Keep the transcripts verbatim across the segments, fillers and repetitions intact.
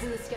Eyes in the sky.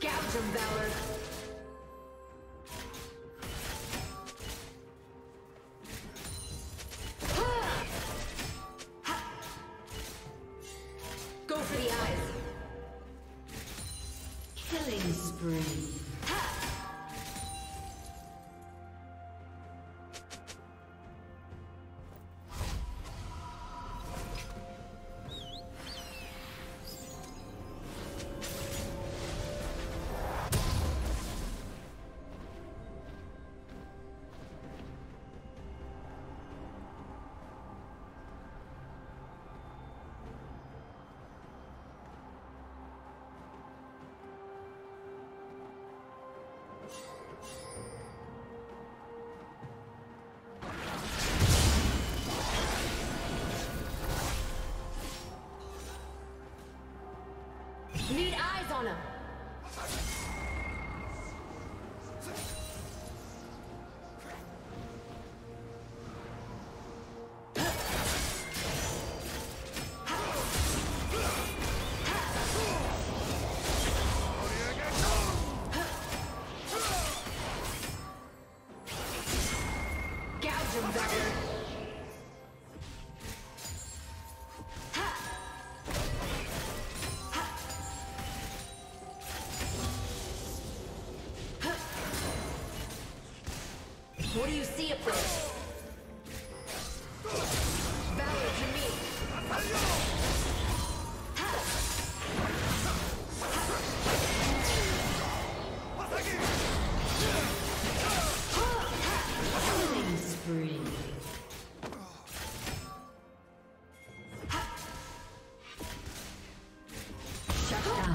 Gouge him, Valor. Go for the eyes. Killing spree. Need eyes on him. Gouge him, Valor. What do you see up there? Valor to me. Killing spree. Shut down.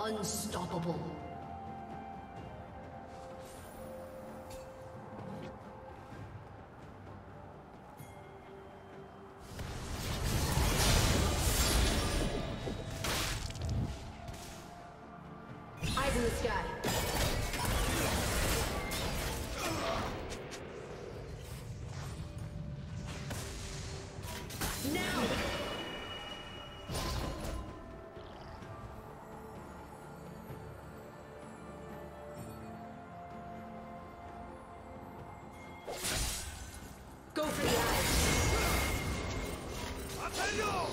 Unstoppable. Eyes in the sky. Now! Go for the eyes. Attention!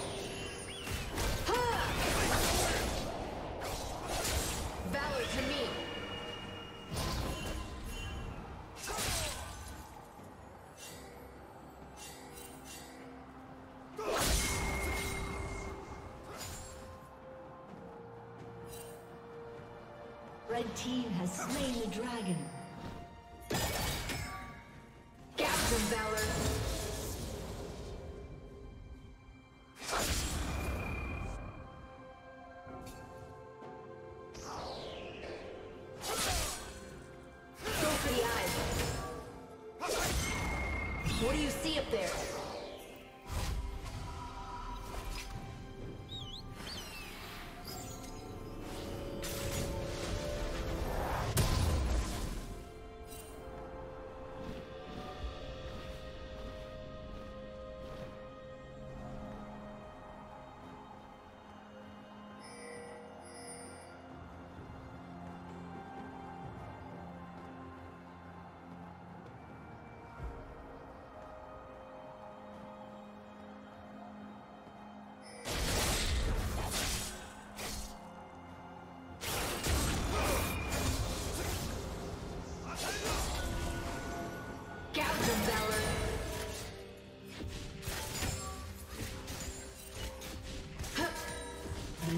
Valor to me. Red team has slain the dragon. Valor. Go for the eyes. What do you see up there?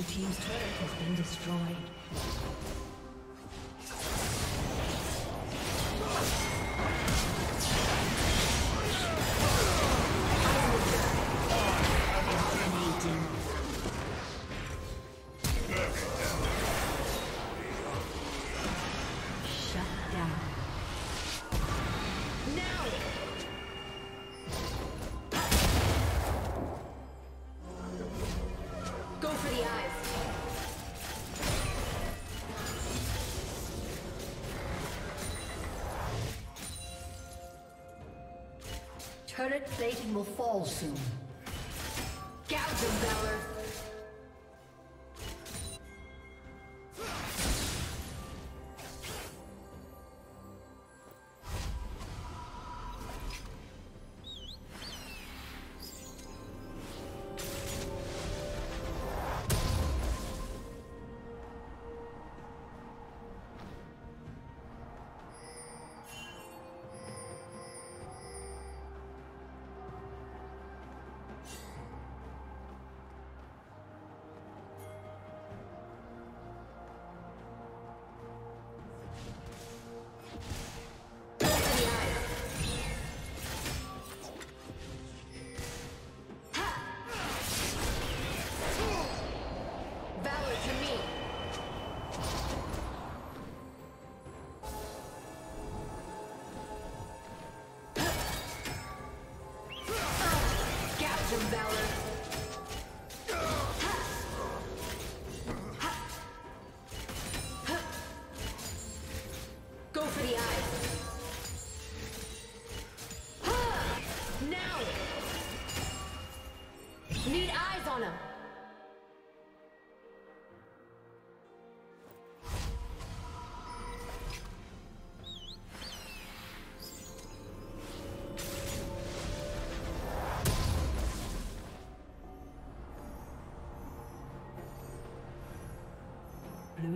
team's turret has been destroyed. Turret plating will fall soon. Gouge of valor! Blue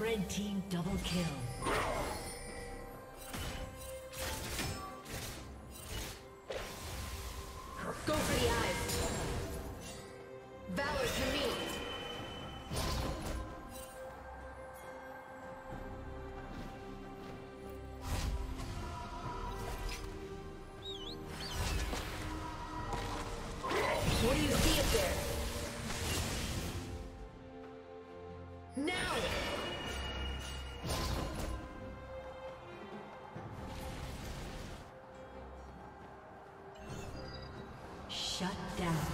Red team double kill. Go for the eyes. Valor to me. What do you see up there? Now! Red team has slain the dragon.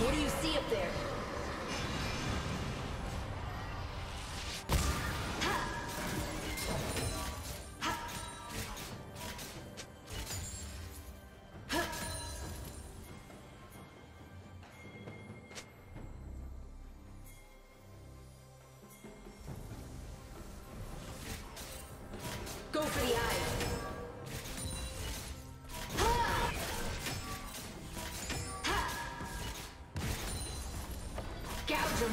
What do you see up there? Go for the eye. Gouge of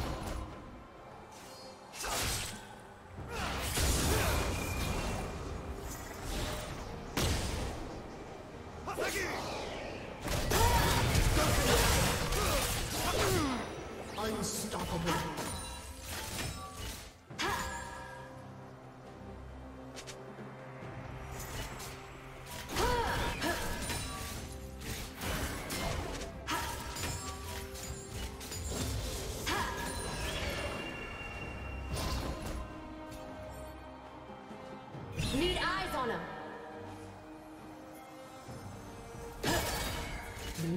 Let's go. Now! Unstoppable. Need eyes on him. Blue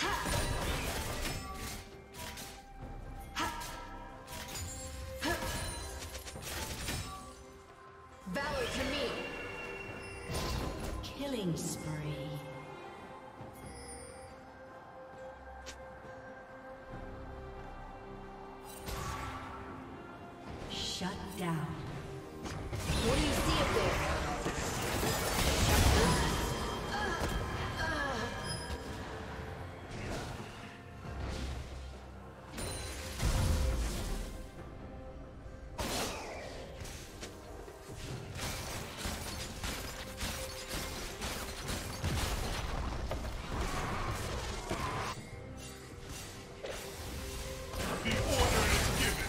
Ha! Ha! Ha! Valor to me. Killing spree. Shut down. What do you see up there? Uh, uh. The order is given.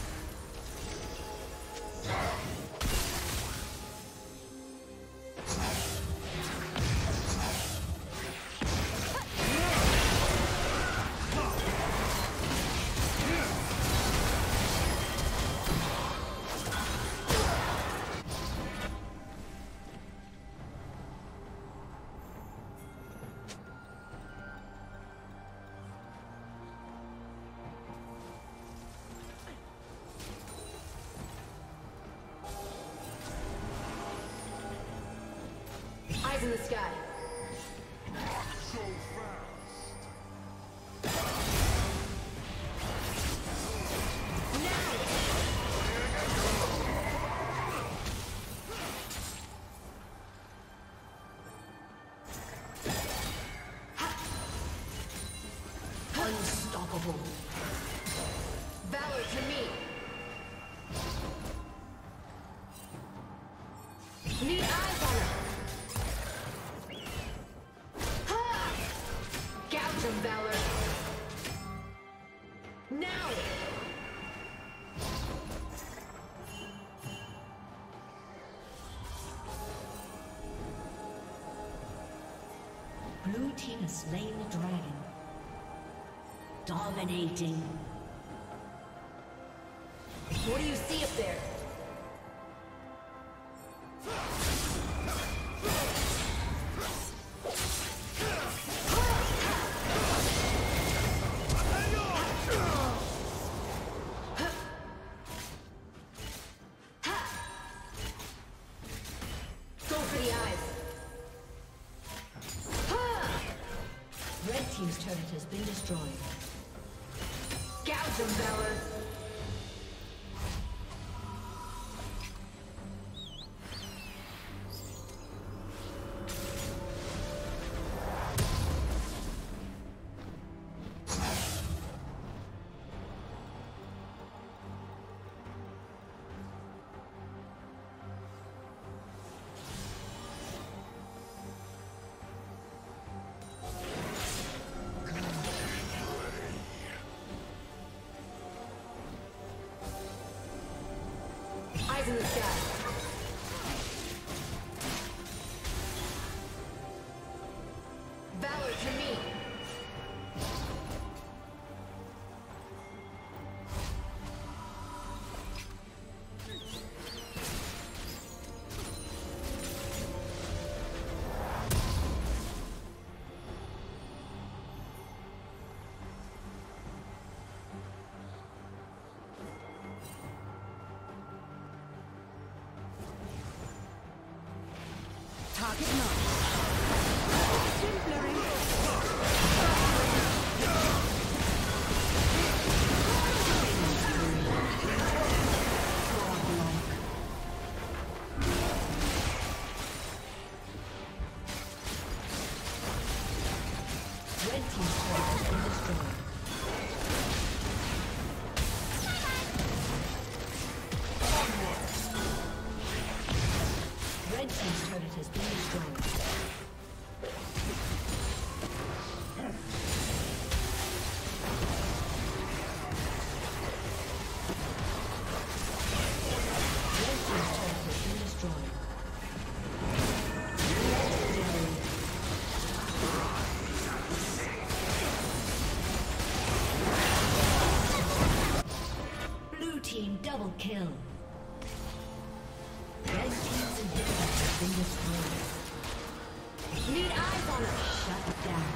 In the sky. So fast. Now. Unstoppable. Valor to me. Need eyes on her. Valor. Now! Blue team has slain the dragon. Dominating. What do you see up there? turret has been destroyed. Gouge 'em, Valor! In the sky. Target not. Double kill. Red team's inhibitors have been destroyed. Need eyes on us. Shut down.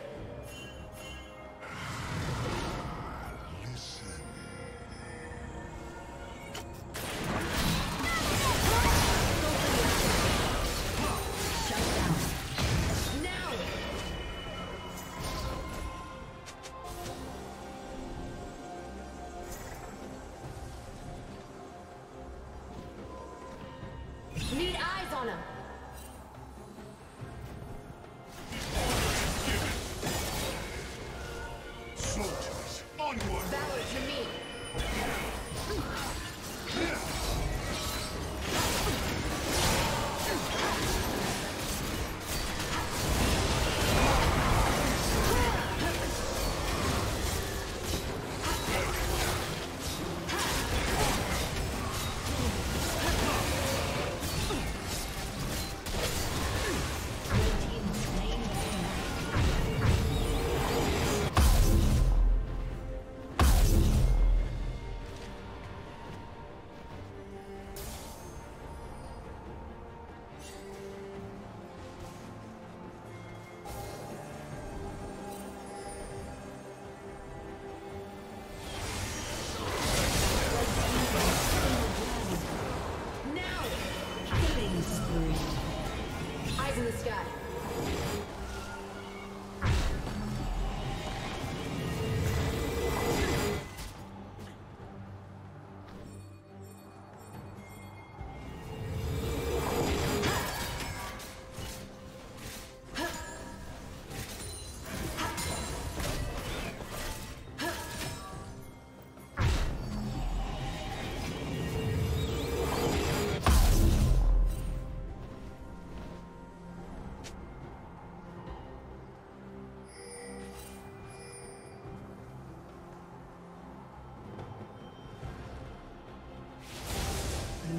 Give it.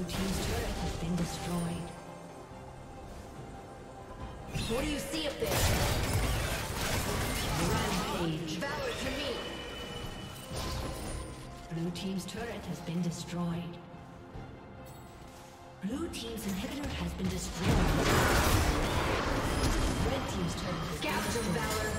Blue team's turret has been destroyed. What do you see up there? Rampage. Valor to me. Blue team's turret has been destroyed. Blue team's inhibitor has been destroyed. Red team's turret has been destroyed. Capture Valor.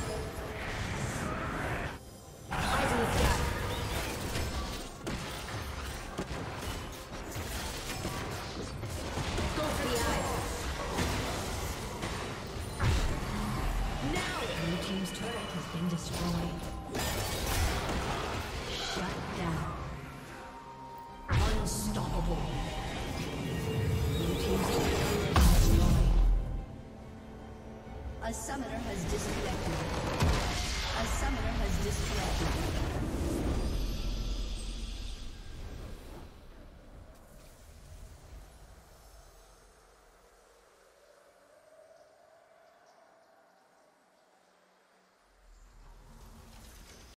A summoner has disconnected. A summoner has disconnected.